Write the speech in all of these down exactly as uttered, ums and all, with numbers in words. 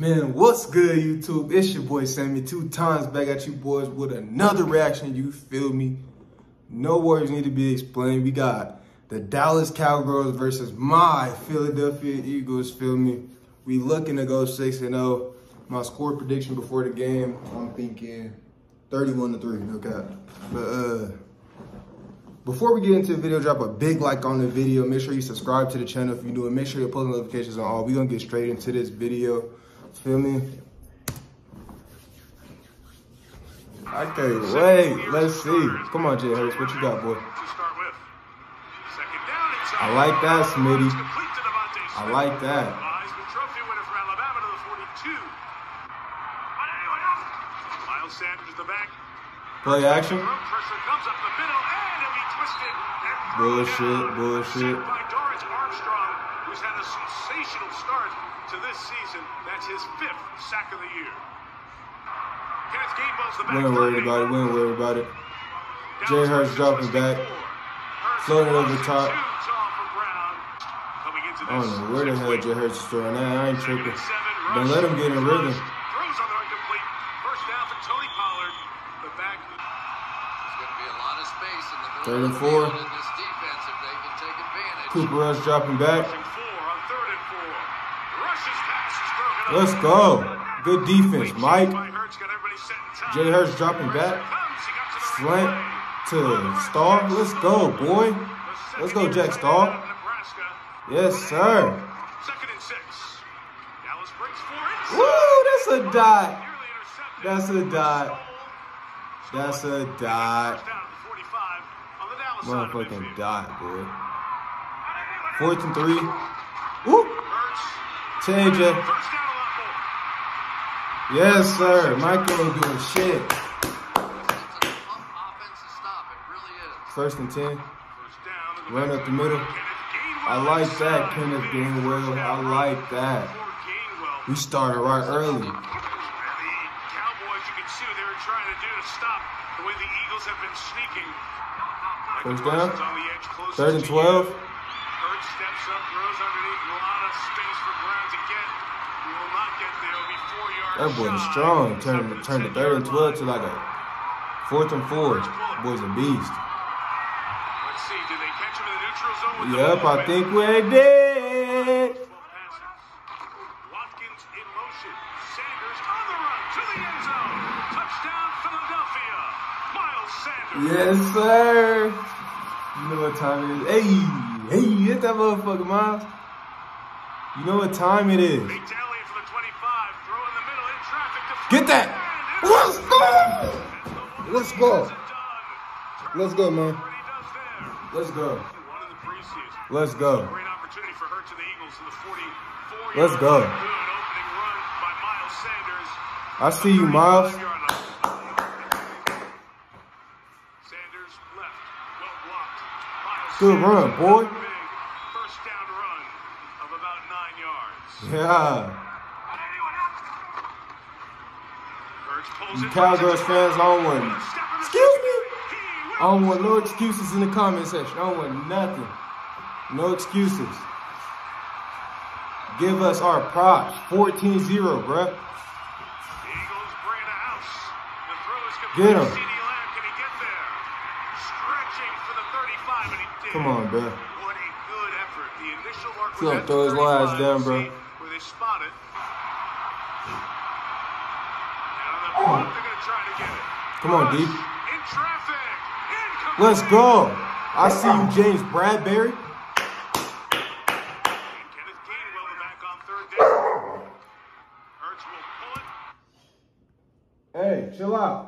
Man, what's good, YouTube? It's your boy Sammy, two times back at you boys with another reaction, you feel me? No words need to be explained. We got the Dallas Cowboys versus my Philadelphia Eagles, feel me? We looking to go six and oh. My score prediction before the game, I'm thinking thirty-one to three, no cap. But uh, before we get into the video, drop a big like on the video. Make sure you subscribe to the channel if you do it. Make sure your post notifications are on. We're going to get straight into this video. Feel me? I can't wait. Let's see. Come on, Jay Harris. What you got, boy? I like that, Smitty. I like that. Miles Sanders in the back. Play action. Bullshit, bullshit. By Darius, who's had a sensational start to this season. That's his fifth sack of the year. Kenneth Gainwell's the back. We ain't worried about it. We ain't worried about it. Jay Harris dropping back. Floating over the top. I don't know where the hell Jay Harris is throwing that. I ain't tripping. Don't let him get in rhythm. Throws on the incomplete. First down for Tony Pollard. The back. Third and four. Cooper Rush dropping back. Let's go. Good defense, Mike. Jay Hurts dropping back. Slant to Stahl. Let's go, boy. Let's go, Jack Stahl. Yes, sir. Woo, that's a dot. That's a dot. That's a dot. Motherfucking dot, boy. Fourth and three. Whoop. Change it. Yes, sir. Michael ain't doing shit. First and ten. Run up the middle. I like that, Kenneth Gainwell. I like that. We started right early. Trying to do to stop the way the Eagles have been sneaking. First down, third and twelve. Ertz steps up, throws underneath, a lot of space for Brown to get. He will not get there. It'll be four yards. That boy is strong. Turn, turn the third and twelve to like a fourth and four. Boy's a beast. Let's see, did they catch him in the neutral zone? Yep, I think we did. Watkins in motion. Sanders on the run to the end zone. Touchdown, Philadelphia. Miles Sanders. Yes, sir. You know what time it is. Hey, hey, hit that motherfucker, Miles. You know what time it is. Big tally for the twenty-five. Throw in the middle in traffic. To get that. Let's go. Let's go. Let's go, man. Let's go. Let's go. Great opportunity for her to the Eagles in the forty-four. Let's go. I see you, Miles. Sanders left, well blocked. Good run, boy. First down run of about nine yards. Yeah. You Cowgirls fans, I don't want. Excuse me. I don't want no excuses in the comment section. I don't want nothing. No excuses. Give us our props. fourteen zero, bruh. Get him. CeeDee Lamb, can he get there? Stretching for the thirty-five, and he did. Come on, bro. What a good effort. The initial mark was at throw his lines down, bro. Where they spotted. And on the block, they're going to try to get it. Come on, D. In traffic. Let's go. I see you, James Bradberry. And Kenneth Gainwell back on third down. Ertz will pull it. Hey, chill out.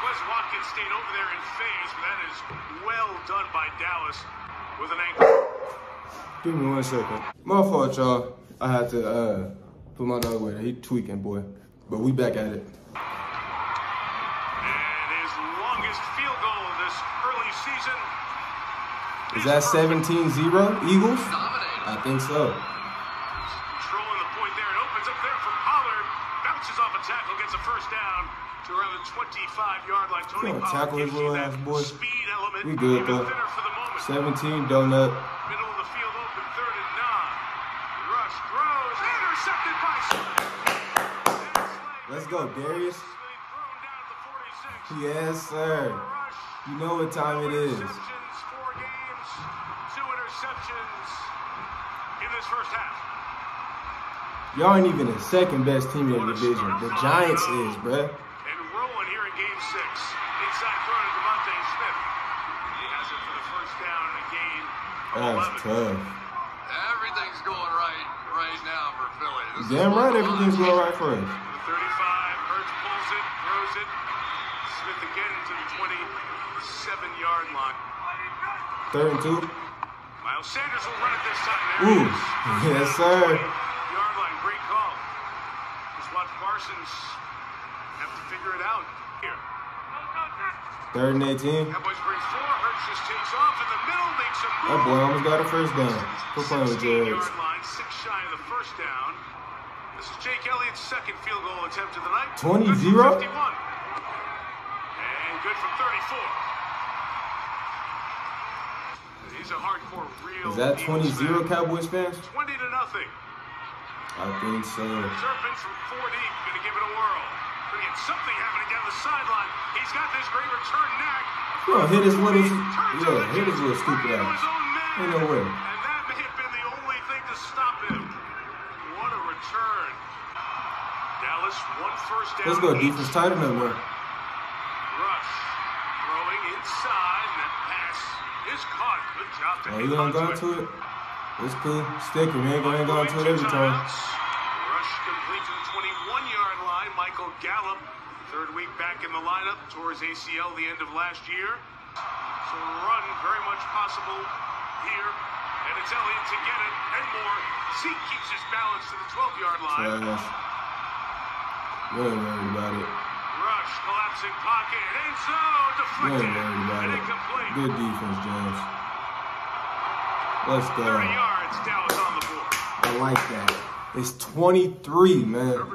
Quez Watkins stayed over there in phase, but that is well done by Dallas with an ankle. Give me one second. My fault, y'all. I had to uh, put my dog away. He tweaking, boy. But we back at it. And his longest field goal this early season. Is that seventeen zero Eagles? I think so. Controlling the point there. It opens up there for Pollard. Bounces off a tackle, gets a first down. Around the twenty-five yard line, Tony tackle his little ass, boy. Speed element. We good, though. seventeen, donut. Middle of the field open, third and nine. go, Darius. Yes, sir. You know what time it is. Four games, two interceptions in this first half. Y'all ain't even the second best team in the division. The Giants is, bruh. And rolling here in game six. Inside throw to Devontae Smith. He has it for the first down in the game. That's tough. Everything's going right right now for Philly. This Damn right everything's going right for us. thirty-five, Ertz pulls it, throws it. Smith again to the twenty-seven-yard line. Third and two. Miles Sanders will run it this time. There Ooh, yes sir. twenty-yard line, great call. Just watch Parsons have to figure it out here. Third and eighteen. Cowboys bring four. Ertz just takes off in the middle, makes a move. That boy almost got a first down. We're playing with Jay Harris. Six shy of the first down. This is Jake Elliott's second field goal attempt of the night. twenty zero? fifty-one. And good for thirty-four. He's a hardcore real. Is that twenty zero Cowboys fans? twenty to nothing. I think so. Turpin from four deep, going to give it a whirl. Going to get something happening down the sideline. He's got this great return neck. Yo, hit his little, yeah, hit his little stupid ass. Ain't no way. And that may have been the only thing to stop him. What a return. Dallas, one first down. Let's go defense tight end number. Rush throwing inside. And that pass is caught. Good job to him. He ain't going to it. It's cool. Stick him. He ain't going to it every time. Rush complete to the twenty-one-yard line. Michael Gallup. Third week back in the lineup, tore his A C L the end of last year. So a run very much possible here. And it's Elliott to get it and more. Zeke keeps his balance to the twelve-yard line. Don't worry about it. Rush, collapsing pocket, and end zone deflected. Don't worry about it. Incomplete. Good defense, James. Let's go. thirty yards, Dallas on the board. I like that. It's twenty-three, man.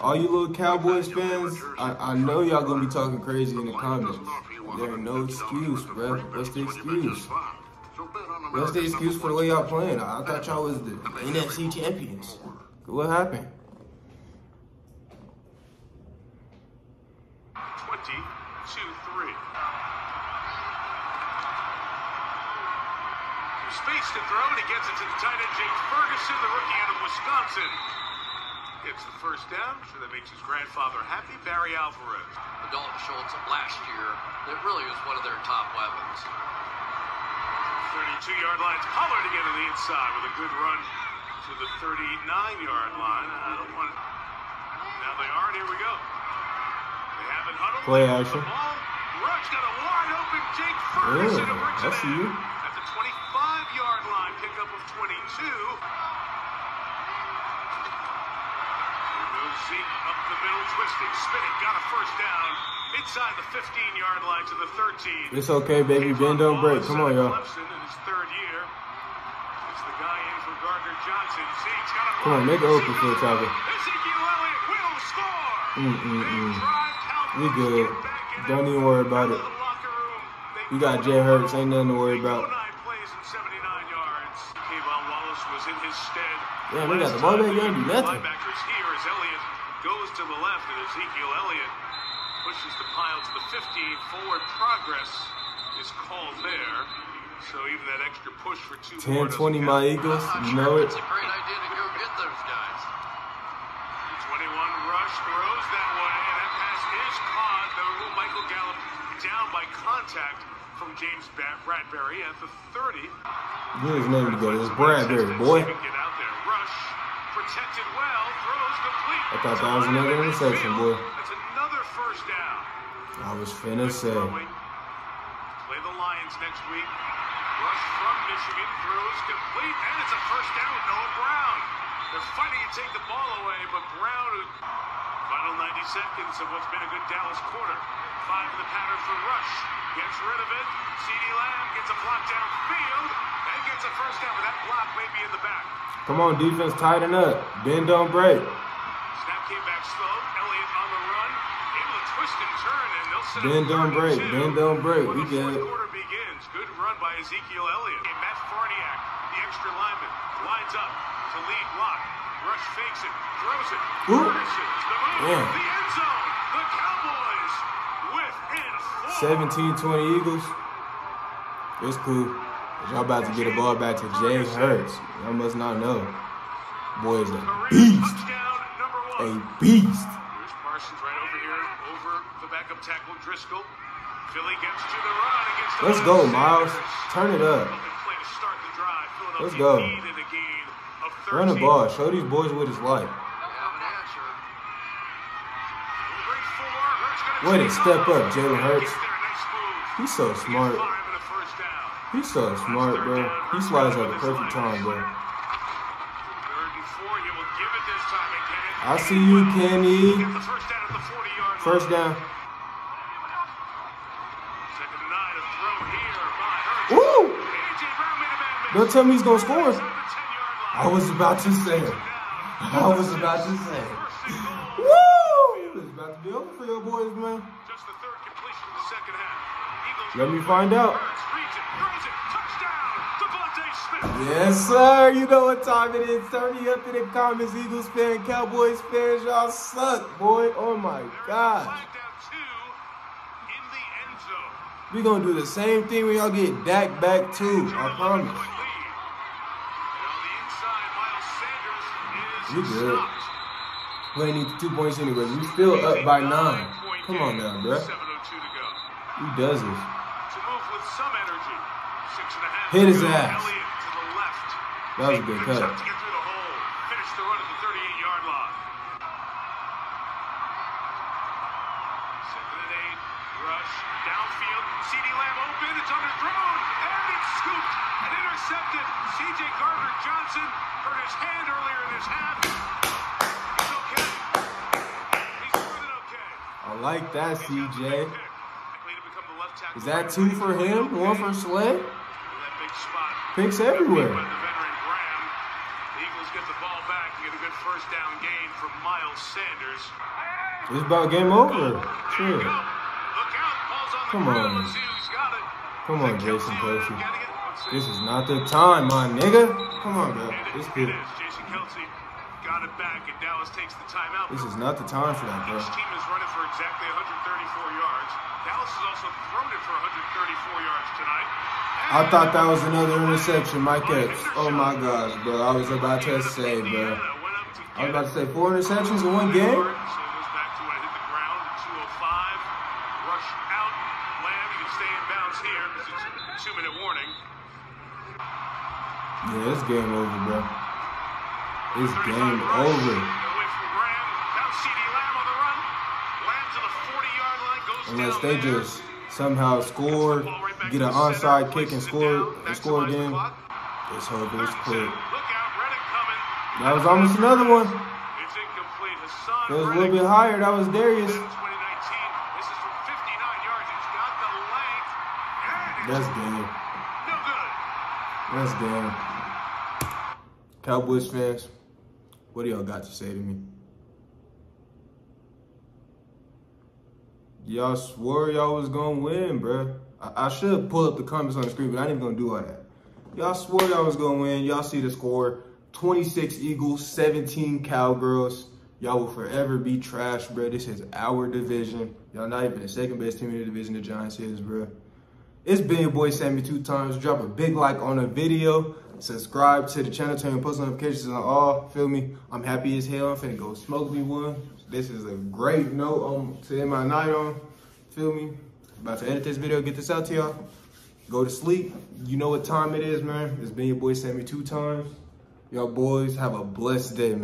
All you little Cowboys fans, I, I know y'all going to be talking crazy in the comments. There ain't no excuse, bro. What's the excuse? What's the excuse for the way y'all playing? I thought y'all was the N F C champions. What happened? twenty-two three. Space to throw, and he gets it to the tight end, James Ferguson, the rookie out of Wisconsin. Gets the first down. I'm sure that makes his grandfather happy. Barry Alvarez. The Dalton Schultz last year, that really was one of their top weapons. thirty-two-yard line. Pollard again to the inside with a good run to the thirty-nine-yard line. I don't want it. Now they are. Here we go. They have it huddled. Play action. The ball. Rush got a wide open. Jake Ferguson. Really? I see you. At the twenty-five-yard line. Pickup of twenty-two. Zeke up the middle, twisting, spinning, got a first down inside the fifteen-yard line to the thirteen. It's okay, baby. Ben don't break. Come on, y'all. Clemson in his third year. It's the guy in for Gardner Johnson. Zeke's got a Come on, make it open for the target. Ezekiel Elliott will score. Mm mm mm. We good. Don't even worry about it. You got Jay Hurts. Ain't nothing to worry about. Yeah, we got the ball back. Nothing. Linebackers here as Elliott goes to the left, and Ezekiel Elliott pushes the pile to the fifteen. Forward progress is called there. So even that extra push for two. Ten twenty, my Eagles. You know it. It's a great idea to go get those guys. Twenty-one. Rush throws that one, and that pass is caught. The Michael Gallup down by contact from James Bradberry at the thirty. Get his name to go. It's Bradberry, boy. Protected well, throws complete. I thought that was another interception, boy. That's another first down. I was finna say. Play the Lions next week. Rush from Michigan, throws complete, and it's a first down with Noah Brown. They're fighting to take the ball away, but Brown, final ninety seconds of what's been a good Dallas quarter. Five in the pattern for Rush. Gets rid of it. CeeDee Lamb gets a block downfield and gets a first down, but that block may be in the back. Come on, defense, tighten up. Ben don't break. Snap came back slow. Elliott on the run. Able to twist and turn, and they'll set up. Ben don't break. Ben don't break. We get it. Quarter begins. Good run by Ezekiel Elliott. And Matt Farniak, the extra lineman, lines up to lead block. Rush fakes it, throws it, Ferguson's the move, the end zone, the Cowboys within four. seventeen twenty Eagles. It's cool. Y'all about to get a ball back to James Hurts. Y'all must not know. Boy is a beast. A beast. Here's Parsons right over here, over the backup tackle Driscoll. Philly gets to the run against the Let's go, Miles. Turn it up. Let's go. Run the ball. Show these boys what it's like. Way to step up, Jalen Hurts. He's so smart. He's so smart, bro. He slides at the perfect time, bro. I see you, Kenny. First down. Woo! Don't tell me he's gonna score. I was about to say it. I was about to say it. Woo! It's about to be over for your boys, man. Just the third completion of the second half. Let me find out. Yes, sir. You know what time it is. Turn me up in the comments, Eagles fan, Cowboys fans. Y'all suck, boy. Oh my gosh. We're gonna do the same thing when y'all get Dak back too, I promise. You good. We ain't need two points anyway. We still up by nine. Come on now, bro. Who does this? Hit his ass. That was a good cut. Downfield, CeeDee Lamb open, it's underthrown, and it's scooped and intercepted. C J Gardner-Johnson hurt his hand earlier in this half. He's okay. He's more than okay. I like that, C J. Is that two for him? One for Slay? Picks everywhere. The Eagles get the ball back and get a good first down gain from Miles Sanders. It's about game over. Sure. Come on. Come on, Jason Kelsey. This is not the time, my nigga. Come on, bro. This is Jason Kelsey got it back and Dallas takes the timeout. This is not the time for that, bro. Each team is running for exactly one hundred thirty-four yards. Dallas has also thrown it for one hundred thirty-four yards tonight. I thought that was another interception, Mike Ertz. Oh my gosh, bro. I was about to say, bro. I was about to say four interceptions in one game. Yeah, it's game over, bro. It's game over. Unless they just somehow score, get an onside kick and score, and score again. It's over. It's quick. That was almost another one. It was a little bit higher. That was Darius. That's game. That's game. Cowboys fans, what do y'all got to say to me? Y'all swore y'all was gonna win, bruh. I, I should pull up the comments on the screen, but I ain't even gonna do all that. Y'all swore y'all was gonna win. Y'all see the score, twenty-six Eagles, seventeen Cowgirls. Y'all will forever be trash, bruh. This is our division. Y'all not even the second best team in the division the Giants is, bruh. It's been your boy Sammy two times. Drop a big like on the video. Subscribe to the channel, turn your post notifications on all. Feel me? I'm happy as hell. I'm finna go smoke me one. This is a great note um, to end my night on. Feel me? About to edit this video, get this out to y'all. Go to sleep. You know what time it is, man. It's been your boy Sammy two times. Y'all boys have a blessed day, man.